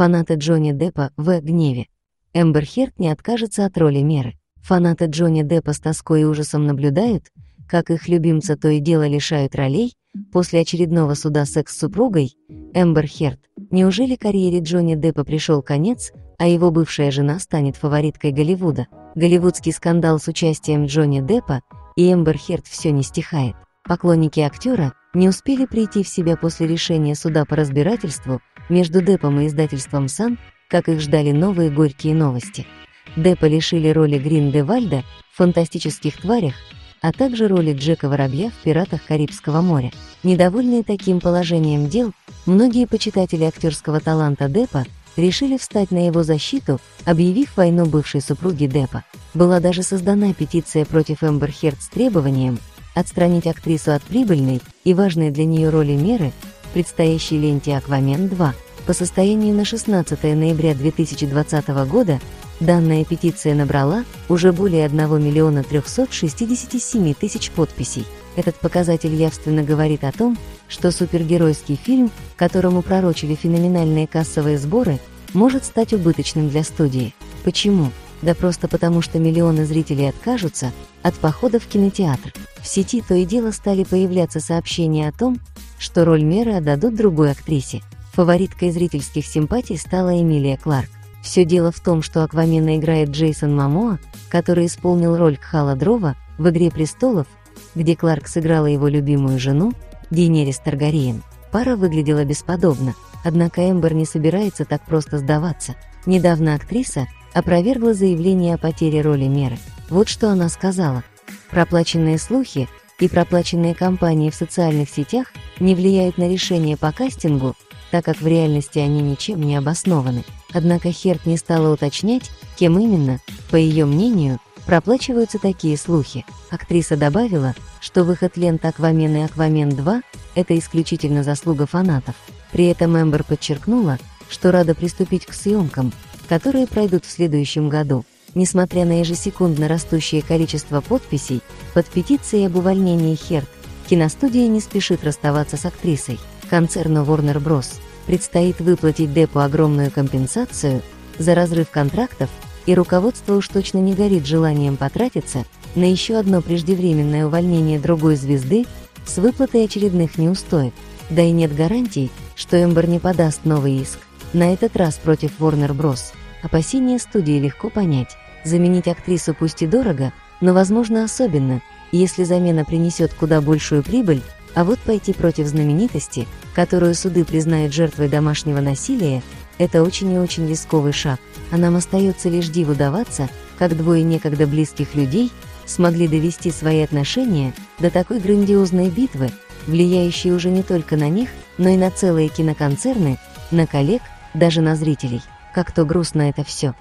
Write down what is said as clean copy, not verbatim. Фанаты Джонни Деппа в гневе. Эмбер Херд не откажется от роли Меры. Фанаты Джонни Деппа с тоской и ужасом наблюдают, как их любимца то и дело лишают ролей после очередного суда «Секс с супругой» Эмбер Херд. Неужели карьере Джонни Деппа пришел конец, а его бывшая жена станет фавориткой Голливуда? Голливудский скандал с участием Джонни Деппа и Эмбер Херд все не стихает. Поклонники актера не успели прийти в себя после решения суда по разбирательству между Деппом и издательством «Сан», как их ждали новые горькие новости. Деппа лишили роли Гриндевальда в «Фантастических тварях», а также роли Джека Воробья в «Пиратах Карибского моря». Недовольные таким положением дел, многие почитатели актерского таланта Деппа решили встать на его защиту, объявив войну бывшей супруге Деппа. Была даже создана петиция против Эмбер Херд с требованием отстранить актрису от прибыльной и важной для нее роли Меры в предстоящей ленте «Аквамен 2». По состоянию на 16 ноября 2020 года данная петиция набрала уже более 1 367 000 подписей. Этот показатель явственно говорит о том, что супергеройский фильм, которому пророчили феноменальные кассовые сборы, может стать убыточным для студии. Почему? Да просто потому, что миллионы зрителей откажутся от похода в кинотеатр. В сети то и дело стали появляться сообщения о том, что роль Меры отдадут другой актрисе. Фавориткой зрительских симпатий стала Эмилия Кларк. Все дело в том, что Аквамена играет Джейсон Момоа, который исполнил роль Кхала Дрова в «Игре престолов», где Кларк сыграла его любимую жену Дейенерис Таргариен. Пара выглядела бесподобно, однако Эмбер не собирается так просто сдаваться. Недавно актриса опровергла заявление о потере роли Меры. Вот что она сказала: «Проплаченные слухи и проплаченные кампании в социальных сетях не влияют на решение по кастингу, так как в реальности они ничем не обоснованы». Однако Херд не стала уточнять, кем именно, по ее мнению, проплачиваются такие слухи. Актриса добавила, что выход лент «Аквамен» и «Аквамен 2» — это исключительно заслуга фанатов. При этом Эмбер подчеркнула, что рада приступить к съемкам, которые пройдут в следующем году. Несмотря на ежесекундно растущее количество подписей под петицией об увольнении Херд, киностудия не спешит расставаться с актрисой. Концерну Warner Bros. Предстоит выплатить Деппу огромную компенсацию за разрыв контрактов, и руководство уж точно не горит желанием потратиться на еще одно преждевременное увольнение другой звезды с выплатой очередных неустоек. Да и нет гарантий, что Эмбер не подаст новый иск, на этот раз против Warner Bros. Опасения студии легко понять. Заменить актрису пусть и дорого, но возможно особенно, если замена принесет куда большую прибыль. А вот пойти против знаменитости, которую суды признают жертвой домашнего насилия, это очень и очень рисковый шаг. А нам остается лишь диву даваться, как двое некогда близких людей смогли довести свои отношения до такой грандиозной битвы, влияющей уже не только на них, но и на целые киноконцерны, на коллег, даже на зрителей. Как-то грустно это все.